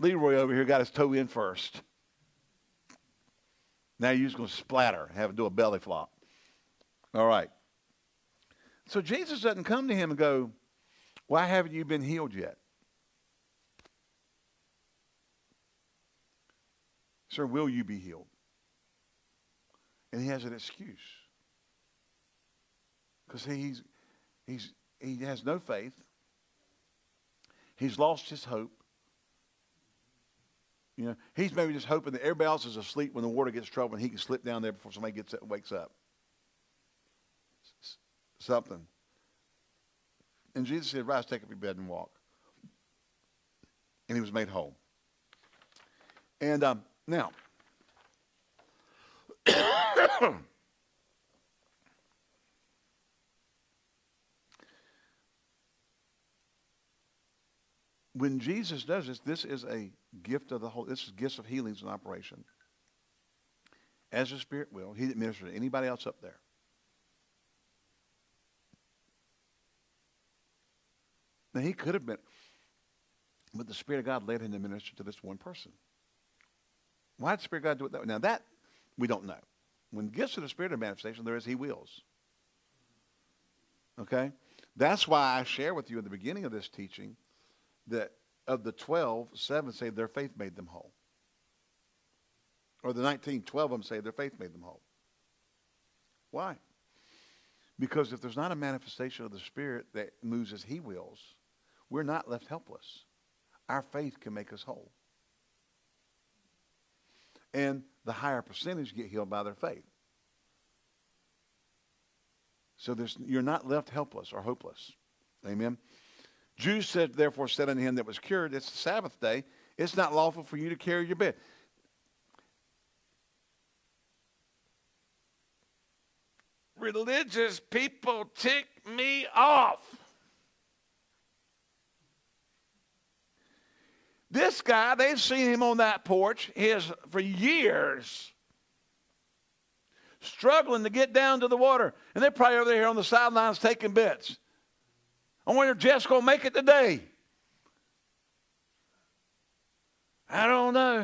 Leroy over here got his toe in first. Now you're just going to splatter, have him do a belly flop. All right. So Jesus doesn't come to him and go, why haven't you been healed yet? Sir, will you be healed? And he has an excuse. Because he's, he's, he has no faith. He's lost his hope. You know, he's maybe just hoping that everybody else is asleep when the water gets troubled and he can slip down there before somebody gets up, wakes up. Something. And Jesus said, rise, take up your bed and walk. And he was made whole. And um, now, when Jesus does this, this is a gift of the whole, this is gifts of healings in operation. As the Spirit will, he didn't minister to anybody else up there. Now, he could have been, but the Spirit of God led him to minister to this one person. Why did the Spirit of God do it that way? Now, that we don't know. When gifts of the Spirit are manifestation, there is he wills. Okay? That's why I share with you at the beginning of this teaching that of the twelve, seven say their faith made them whole. Or the nineteen, twelve of them say their faith made them whole. Why? Because if there's not a manifestation of the Spirit that moves as he wills, we're not left helpless. Our faith can make us whole. And the higher percentage get healed by their faith. So there's, you're not left helpless or hopeless. Amen. Jews said, therefore said unto him that was cured, it's the Sabbath day. It's not lawful for you to carry your bed. Religious people tick me off. This guy, they've seen him on that porch his, for years, struggling to get down to the water. And they're probably over here on the sidelines taking bets. I wonder if Jeff's going to make it today. I don't know.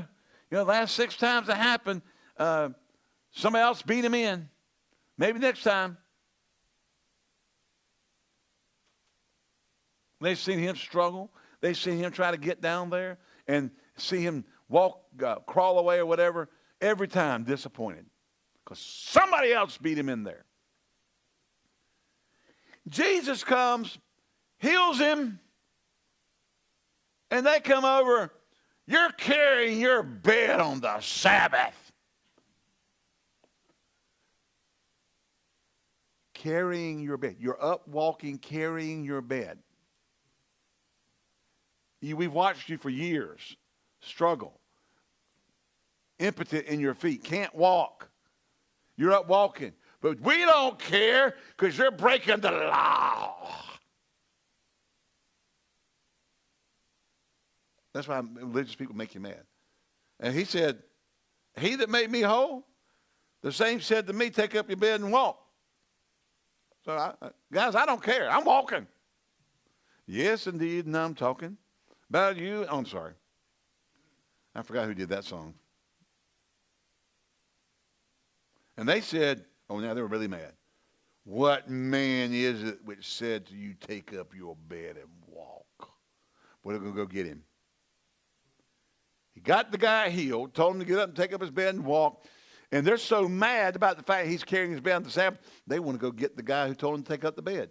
You know, the last six times it happened, uh, somebody else beat him in. Maybe next time. They've seen him struggle. They've seen him try to get down there and see him walk, uh, crawl away or whatever. Every time disappointed because somebody else beat him in there. Jesus comes, heals him, and they come over. You're carrying your bed on the Sabbath. carrying your bed. You're up walking, carrying your bed. You, we've watched you for years struggle, impotent in your feet, can't walk. You're up walking, but we don't care because you're breaking the law. That's why religious people make you mad. And he said, he that made me whole, the same said to me, take up your bed and walk. So, I, guys, I don't care. I'm walking. Yes, indeed, and I'm talking about you. Oh, I'm sorry. I forgot who did that song. And they said, oh, now they were really mad. What man is it which said to you, take up your bed and walk? Well, they're going to go get him. He got the guy healed, told him to get up and take up his bed and walk. And they're so mad about the fact he's carrying his bed on the Sabbath, they want to go get the guy who told him to take up the bed.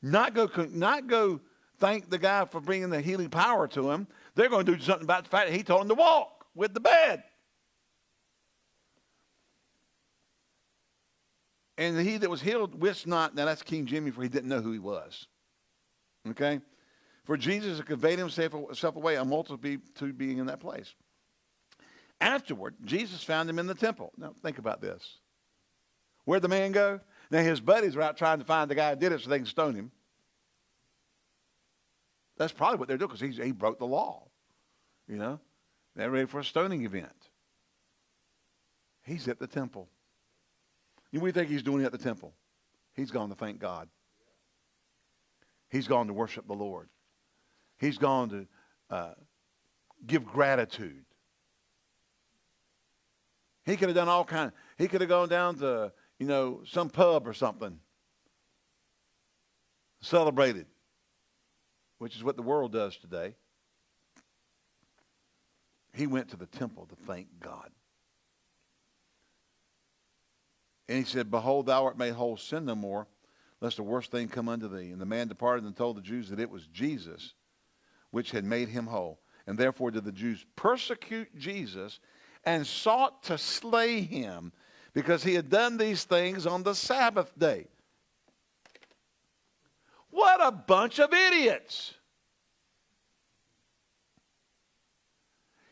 Not go, not go thank the guy for bringing the healing power to him. They're going to do something about the fact that he told him to walk with the bed. And he that was healed wist not. Now that's King Jimmy, for he didn't know who he was. Okay? For Jesus had conveyed himself away, a multitude being in that place. Afterward, Jesus found him in the temple. Now, think about this. Where'd the man go? Now, his buddies were out trying to find the guy who did it so they can stone him. That's probably what they're doing because he broke the law. You know? They're ready for a stoning event. He's at the temple. You know, we think he's doing it at the temple. He's gone to thank God. He's gone to worship the Lord. He's gone to uh, give gratitude. He could have done all kinds. He could have gone down to, you know, some pub or something. Celebrated. Which is what the world does today. He went to the temple to thank God. And he said, behold, thou art made whole, sin no more, lest the worst thing come unto thee. And the man departed and told the Jews that it was Jesus which had made him whole. And therefore did the Jews persecute Jesus and sought to slay him because he had done these things on the Sabbath day. What a bunch of idiots.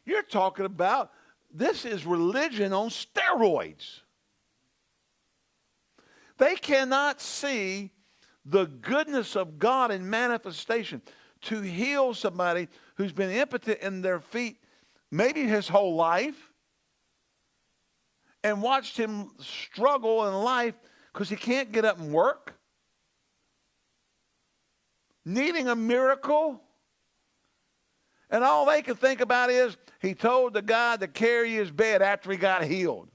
You're talking about, this is religion on steroids. They cannot see the goodness of God in manifestation to heal somebody who's been impotent in their feet maybe his whole life and watched him struggle in life because he can't get up and work, needing a miracle. And all they can think about is he told the guy to carry his bed after he got healed.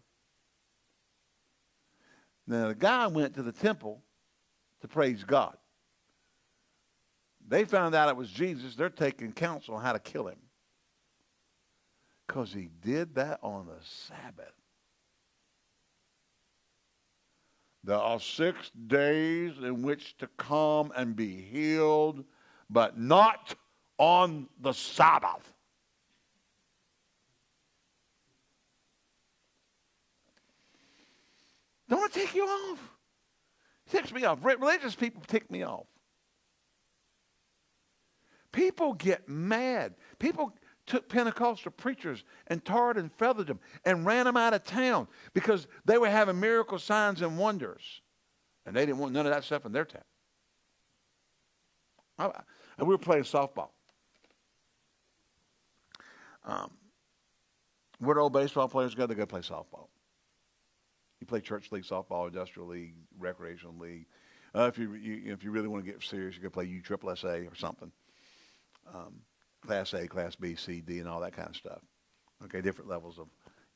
Now, the guy went to the temple to praise God. They found out it was Jesus. They're taking counsel on how to kill him. Because he did that on the Sabbath. There are six days in which to come and be healed, but not on the Sabbath. Don't want to take you off. It ticks me off. Religious people tick me off. People get mad. People took Pentecostal preachers and tarred and feathered them and ran them out of town because they were having miracle signs and wonders. And they didn't want none of that stuff in their town. And we were playing softball. Um, where do old baseball players go? They go play softball. You play church league, softball, industrial league, recreational league. Uh, if you, you if you really want to get serious, you can play U S S S A or something. Um, class A, Class B, C, D, and all that kind of stuff. Okay, different levels of,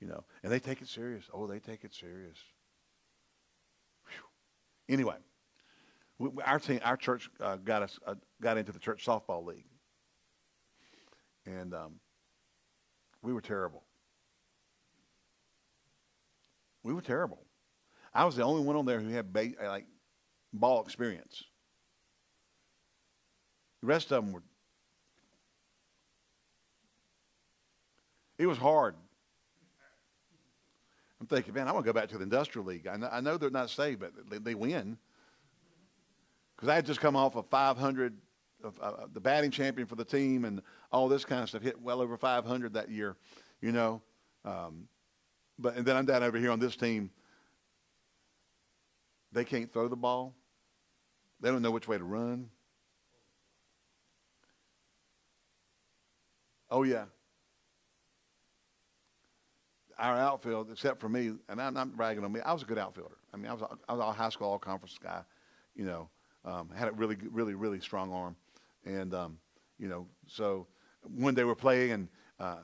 you know. And they take it serious. Oh, they take it serious. Whew. Anyway, we, our team, our church uh, got us uh, got into the church softball league, and um, we were terrible. We were terrible. I was the only one on there who had ba like ball experience. The rest of them were. It was hard. I'm thinking, man, I want to go back to the Industrial League. I know, I know they're not saved, but they, they win. Because I had just come off of five hundred, of, uh, the batting champion for the team and all this kind of stuff, hit well over five hundred that year, you know. Um, but and then I'm down over here on this team. They can't throw the ball. They don't know which way to run. Oh, yeah. Our outfield, except for me, and I'm not bragging on me, I was a good outfielder. I mean, I was a, I was a high school all-conference guy, you know, um, had a really, really, really strong arm. And, um, you know, so when they were playing and uh,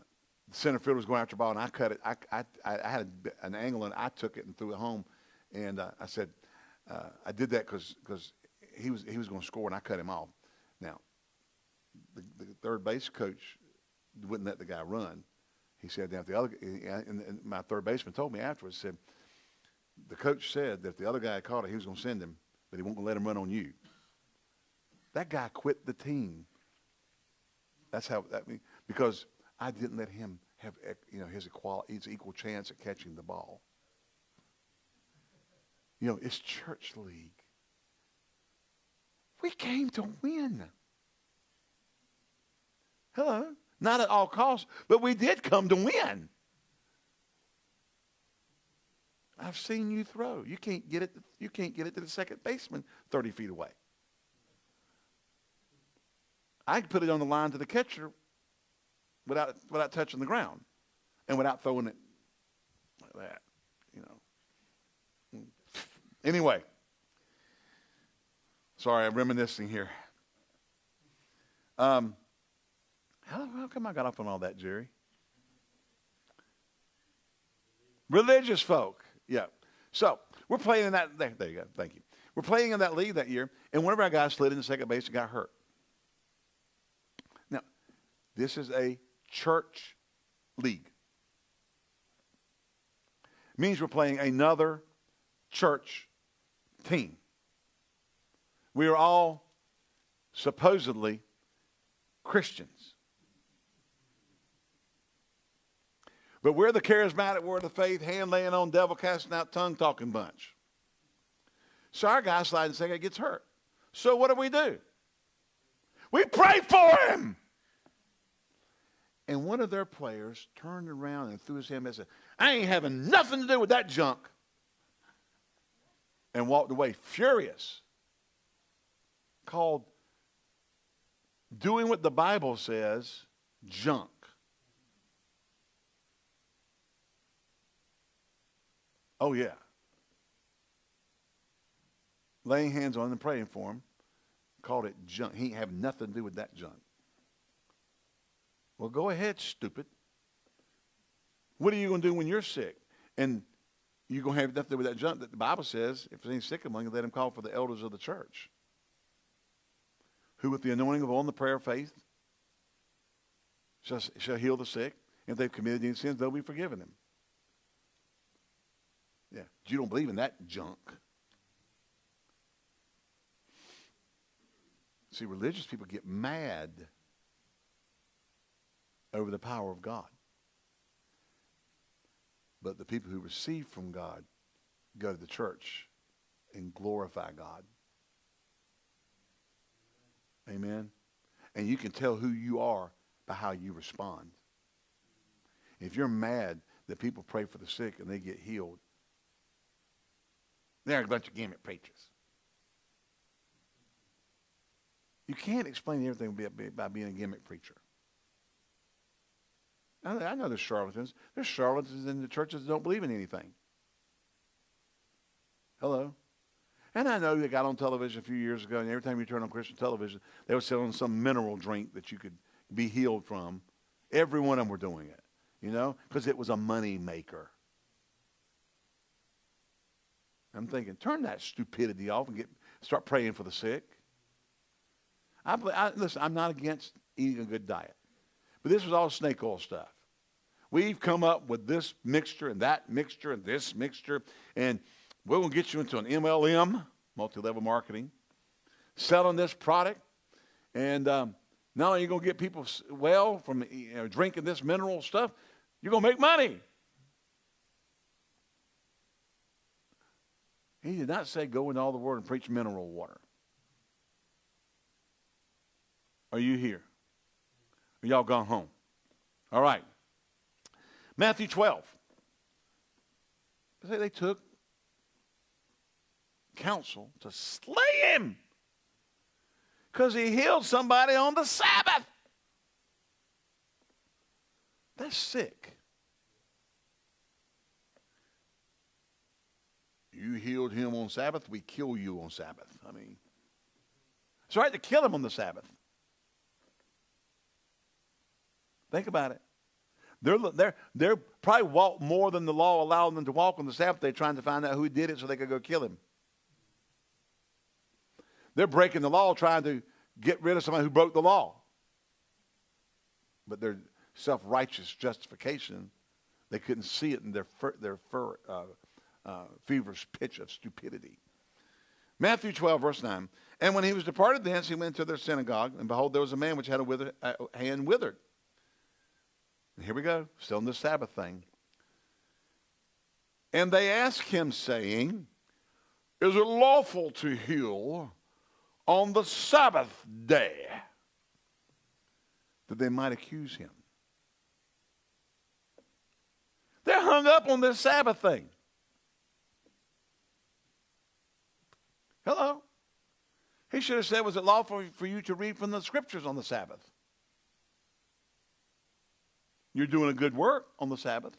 the center fielder was going after the ball, and I cut it. I, I, I had a, an angle, and I took it and threw it home. And uh, I said, uh, I did that because because he was, he was going to score, and I cut him off. Now, the, the third base coach wouldn't let the guy run. He said that if the other, and my third baseman told me afterwards, said, the coach said that if the other guy caught it, he was going to send him, but he won't let him run on you. That guy quit the team. That's how that means, because I didn't let him have, you know, his equal, his equal chance at catching the ball. You know, it's church league. We came to win. Hello. Not at all costs, but we did come to win. I've seen you throw. You can't get it. You can't get it to the second baseman thirty feet away. I can put it on the line to the catcher without without touching the ground, and without throwing it like that. You know. Anyway, sorry, I'm reminiscing here. Um. How, how come I got off on all that, Jerry? Religious folk. Yeah. So we're playing in that. There, there you go. Thank you. We're playing in that league that year, and one of our guys slid into second base and got hurt. Now, this is a church league. It means we're playing another church team. We are all supposedly Christians. But we're the charismatic word of faith, hand laying on, devil casting out, tongue talking bunch. So our guy slides and saying he gets hurt. So what do we do? We pray for him. And one of their players turned around and threw his hand and said, I ain't having nothing to do with that junk. And walked away furious. Called doing what the Bible says, junk. Oh, yeah. Laying hands on him and praying for him, called it junk. He ain't have nothing to do with that junk. Well, go ahead, stupid. What are you going to do when you're sick? And you're going to have nothing to do with that junk that the Bible says, if there's any sick among you, let him call for the elders of the church, who with the anointing of oil and the prayer of faith shall, shall heal the sick. And if they've committed any sins, they'll be forgiven them. Yeah, but you don't believe in that junk. See, religious people get mad over the power of God. But the people who receive from God go to the church and glorify God. Amen. And you can tell who you are by how you respond. If you're mad that people pray for the sick and they get healed, they're a bunch of gimmick preachers. You can't explain everything by being a gimmick preacher. I know there's charlatans. There's charlatans in the churches that don't believe in anything. Hello. And I know they got on television a few years ago, and every time you turn on Christian television, they were selling some mineral drink that you could be healed from. Every one of them were doing it, you know, because it was a money maker. I'm thinking, turn that stupidity off and get start praying for the sick. I, I, listen, I'm not against eating a good diet, but this was all snake oil stuff. We've come up with this mixture and that mixture and this mixture, and we're going to get you into an M L M, multi-level marketing, selling this product. And um, not only are you going to get people well from you know, drinking this mineral stuff, you're going to make money. He did not say go into all the world and preach mineral water. Are you here? Are y'all gone home? All right. Matthew twelve. They, they took counsel to slay him because he healed somebody on the Sabbath. That's sick. You healed him on Sabbath, we kill you on Sabbath. I mean, it's right to kill him on the Sabbath. Think about it. They're, they're, they're probably walked more than the law allowed them to walk on the Sabbath. They're trying to find out who did it so they could go kill him. They're breaking the law trying to get rid of somebody who broke the law. But their self-righteous justification, they couldn't see it in their, fur, their fur, uh, uh, feverish pitch of stupidity. Matthew twelve, verse nine. And when he was departed thence, he went to their synagogue, and behold, there was a man which had a withered, uh, hand withered. Here we go, still in the Sabbath thing. And they asked him, saying, is it lawful to heal on the Sabbath day? That they might accuse him. They're hung up on this Sabbath thing. Hello. He should have said, was it lawful for you to read from the scriptures on the Sabbath? You're doing a good work on the Sabbath.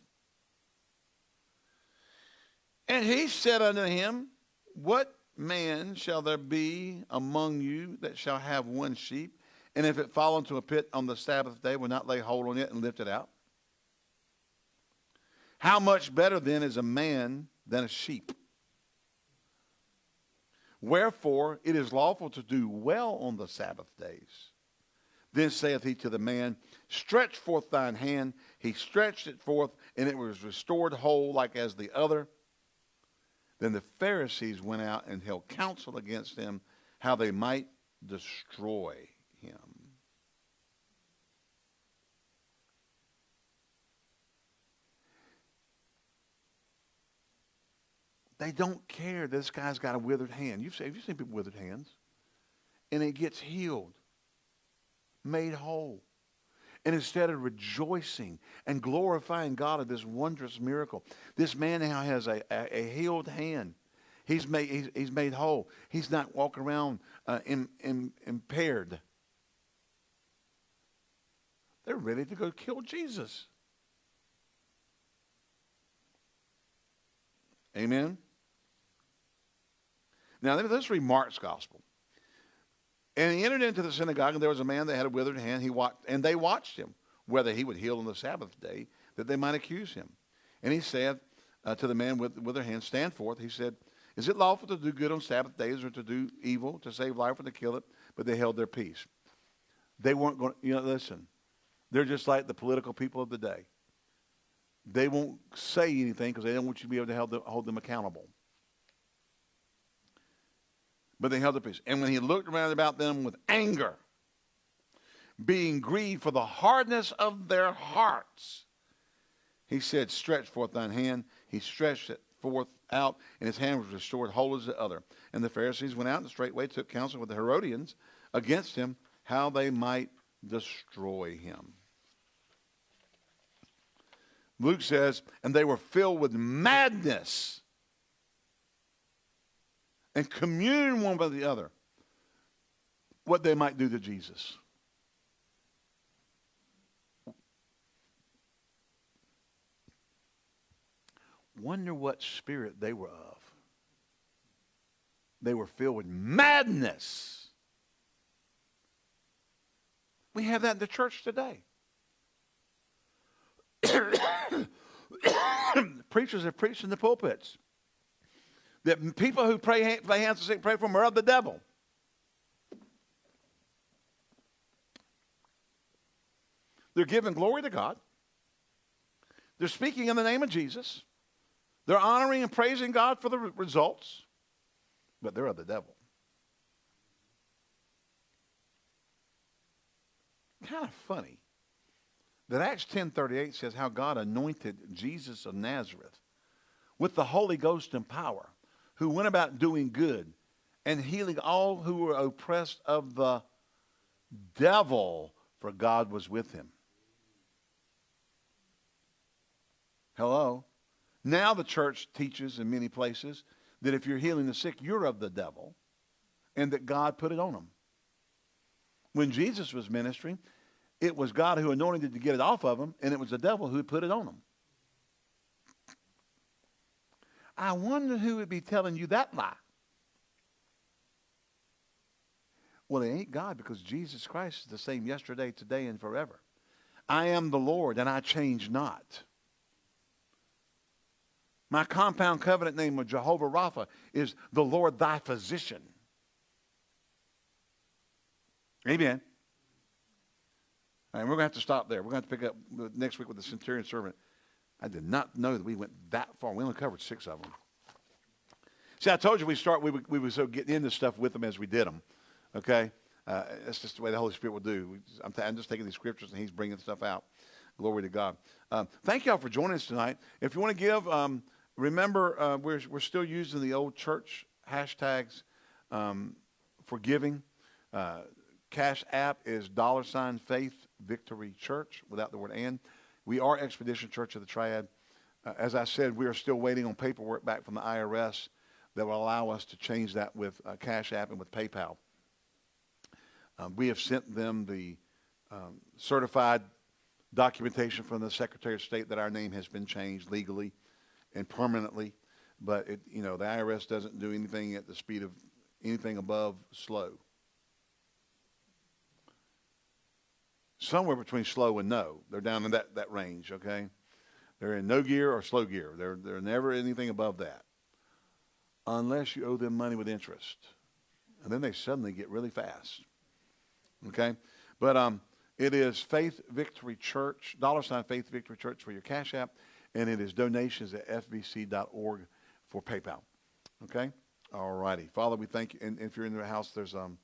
And he said unto him, what man shall there be among you that shall have one sheep, and if it fall into a pit on the Sabbath day, will not lay hold on it and lift it out? How much better then is a man than a sheep? Wherefore it is lawful to do well on the Sabbath days. Then saith he to the man, stretch forth thine hand. He stretched it forth, and it was restored whole like as the other. Then the Pharisees went out and held counsel against him, how they might destroy him. They don't care this guy's got a withered hand. You've seen, have you seen people with withered hands? And it gets healed. Made whole. And instead of rejoicing and glorifying God at this wondrous miracle, this man now has a, a, a healed hand. He's made, he's, he's made whole. He's not walking around uh, in, in, impaired. They're ready to go kill Jesus. Amen? Now, let's read Mark's gospel. And he entered into the synagogue, and there was a man that had a withered hand. He watched, and they watched him, whether he would heal on the Sabbath day, that they might accuse him. And he said uh, to the man with the withered hand, stand forth. He said, is it lawful to do good on Sabbath days, or to do evil, to save life, or to kill it? But they held their peace. They weren't going to, you know, listen, they're just like the political people of the day. They won't say anything because they don't want you to be able to hold them, hold them accountable. But they held their peace. And when he looked around about them with anger, being grieved for the hardness of their hearts, he said, stretch forth thine hand. He stretched it forth out, and his hand was restored whole as the other. And the Pharisees went out and straightway took counsel with the Herodians against him, how they might destroy him. Luke says, and they were filled with madness, and commune one with the other, what they might do to Jesus. Wonder what spirit they were of. They were filled with madness. We have that in the church today. Preachers have preached in the pulpits that people who pray, lay hands on sick, pray for them are of the devil. They're giving glory to God. They're speaking in the name of Jesus. They're honoring and praising God for the results. But they're of the devil. Kind of funny that Acts ten thirty-eight says how God anointed Jesus of Nazareth with the Holy Ghost and power, who went about doing good and healing all who were oppressed of the devil, for God was with him. Hello. Now the church teaches in many places that if you're healing the sick, you're of the devil, and that God put it on them. When Jesus was ministering, it was God who anointed to get it off of him, and it was the devil who put it on him. I wonder who would be telling you that lie. Well, it ain't God, because Jesus Christ is the same yesterday, today, and forever. I am the Lord, and I change not. My compound covenant name of Jehovah Rapha is the Lord thy physician. Amen. And we're going to have to stop there. We're going to have to pick up next week with the centurion servant. I did not know that we went that far. We only covered six of them. See, I told you we start, we would, we would so get into stuff with them as we did them. Okay? Uh, that's just the way the Holy Spirit will do. We, I'm, I'm just taking these scriptures and he's bringing stuff out. Glory to God. Um, thank y'all for joining us tonight. If you want to give, um, remember uh, we're, we're still using the old church hashtags um, for giving. Uh, Cash app is dollar sign faith victory church without the word and. We are Expedition Church of the Triad. Uh, as I said, we are still waiting on paperwork back from the I R S that will allow us to change that with uh, Cash app and with PayPal. Um, we have sent them the um, certified documentation from the Secretary of State that our name has been changed legally and permanently. But, it, you know, the I R S doesn't do anything at the speed of anything above slow. Somewhere between slow and no. They're down in that, that range, okay? They're in no gear or slow gear. They're, they're never anything above that. Unless you owe them money with interest. And then they suddenly get really fast. Okay? But um, it is Faith Victory Church, dollar sign Faith Victory Church for your Cash App. And it is donations at f v c dot org for PayPal. Okay? All righty. Father, we thank you. And if you're in the house, there's, um,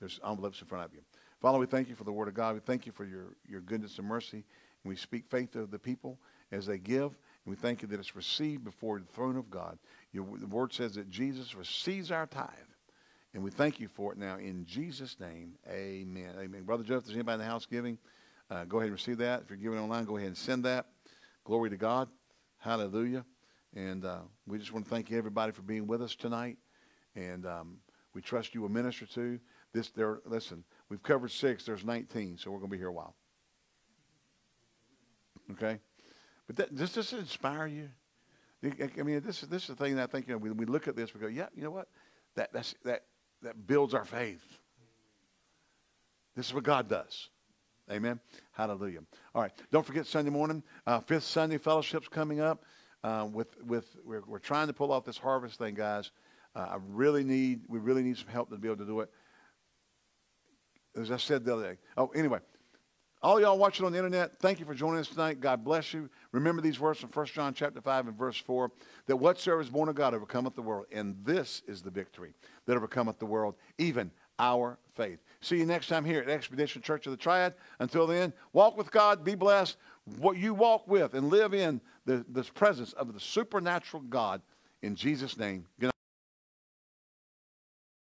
there's envelopes in front of you. Father, we thank you for the word of God. We thank you for your, your goodness and mercy. And we speak faith of the people as they give. And we thank you that it's received before the throne of God. Your, the word says that Jesus receives our tithe. And we thank you for it now in Jesus' name. Amen. Amen. Brother Jeff, if there's anybody in the house giving, uh, go ahead and receive that. If you're giving online, go ahead and send that. Glory to God. Hallelujah. And uh, we just want to thank everybody for being with us tonight. And um, we trust you will minister to this. There, listen. We've covered six. There's nineteen, so we're going to be here a while. Okay? But that, does this inspire you? I mean, this, this is the thing that I think, you know, when we look at this, we go, yeah, you know what? That, that's, that, that builds our faith. This is what God does. Amen? Hallelujah. All right. Don't forget Sunday morning. Uh, Fifth Sunday fellowship's coming up. Uh, with, with, we're, we're trying to pull off this harvest thing, guys. Uh, I really need, we really need some help to be able to do it. As I said the other day. Oh, anyway, all y'all watching on the internet, thank you for joining us tonight. God bless you. Remember these words from First John chapter five and verse four, that whatsoever is born of God overcometh the world, and this is the victory that overcometh the world, even our faith. See you next time here at Expedition Church of the Triad. Until then, walk with God, be blessed. What you walk with and live in the, the presence of the supernatural God in Jesus' name. Good night.